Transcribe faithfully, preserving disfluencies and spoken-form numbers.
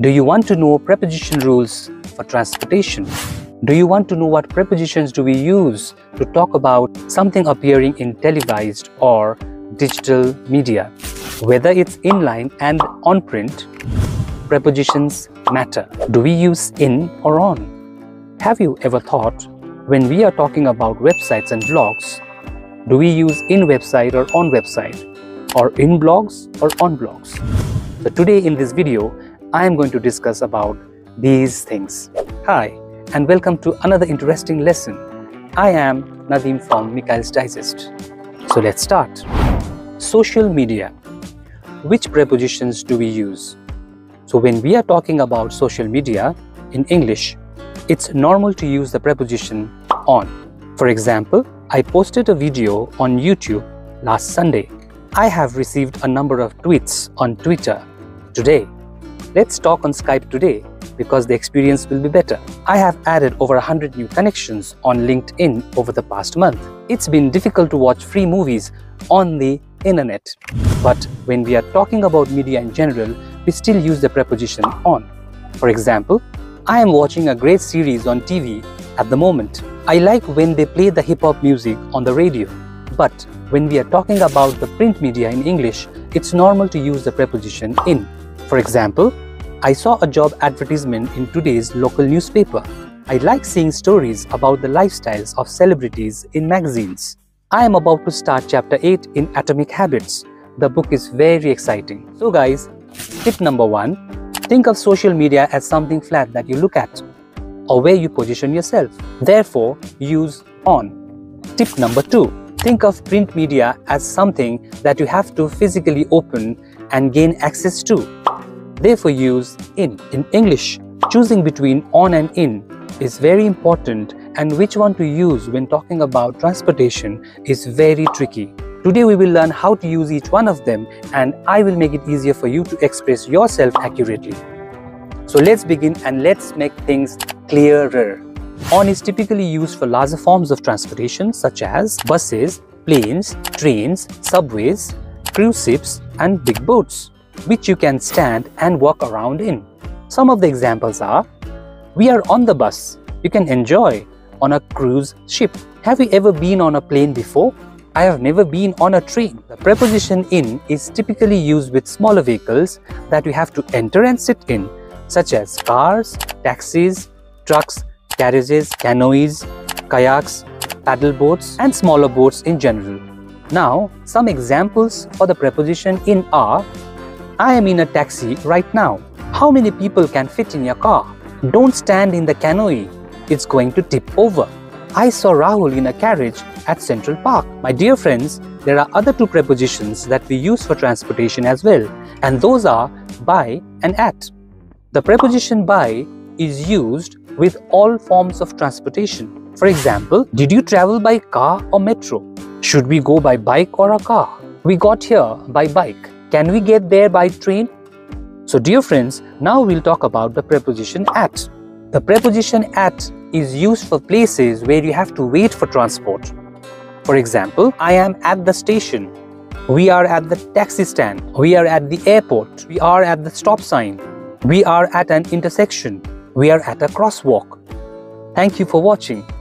Do you want to know preposition rules for transportation? Do you want to know what prepositions do we use to talk about something appearing in televised or digital media? Whether it's inline and on print, prepositions matter. Do we use in or on? Have you ever thought, when we are talking about websites and blogs, do we use in website or on website, or in blogs or on blogs? So today in this video, I am going to discuss about these things. Hi, and welcome to another interesting lesson. I am Nadeem from Mikhail's Digest. So let's start. Social media. Which prepositions do we use? So when we are talking about social media in English, it's normal to use the preposition on. For example, I posted a video on YouTube last Sunday. I have received a number of tweets on Twitter today. Let's talk on Skype today, because the experience will be better. I have added over one hundred new connections on LinkedIn over the past month. It's been difficult to watch free movies on the internet. But when we are talking about media in general, we still use the preposition on. For example, I am watching a great series on T V at the moment. I like when they play the hip-hop music on the radio. But when we are talking about the print media in English, it's normal to use the preposition in. For example, I saw a job advertisement in today's local newspaper. I like seeing stories about the lifestyles of celebrities in magazines. I am about to start chapter eight in Atomic Habits. The book is very exciting. So guys, tip number one, think of social media as something flat that you look at or where you position yourself. Therefore, use on. Tip number two, think of print media as something that you have to physically open and gain access to. Therefore, use in. In English, choosing between on and in is very important, and which one to use when talking about transportation is very tricky. Today, we will learn how to use each one of them, and I will make it easier for you to express yourself accurately. So let's begin and let's make things clearer. On is typically used for larger forms of transportation such as buses, planes, trains, subways, cruise ships, and big boats, which you can stand and walk around in. Some of the examples are, we are on the bus. You can enjoy on a cruise ship. Have you ever been on a plane before? I have never been on a train. The preposition in is typically used with smaller vehicles that you have to enter and sit in, such as cars, taxis, trucks, carriages, canoes, kayaks, paddle boats, and smaller boats in general. Now, some examples for the preposition in are, I am in a taxi right now. How many people can fit in your car? Don't stand in the canoe. It's going to tip over. I saw Rahul in a carriage at Central Park. My dear friends, there are other two prepositions that we use for transportation as well, and those are by and at. The preposition by is used with all forms of transportation. For example, did you travel by car or metro? Should we go by bike or a car? We got here by bike. Can we get there by train? So dear friends, now we'll talk about the preposition at. The preposition at is used for places where you have to wait for transport. For example, I am at the station. We are at the taxi stand. We are at the airport. We are at the stop sign. We are at an intersection. We are at a crosswalk. Thank you for watching.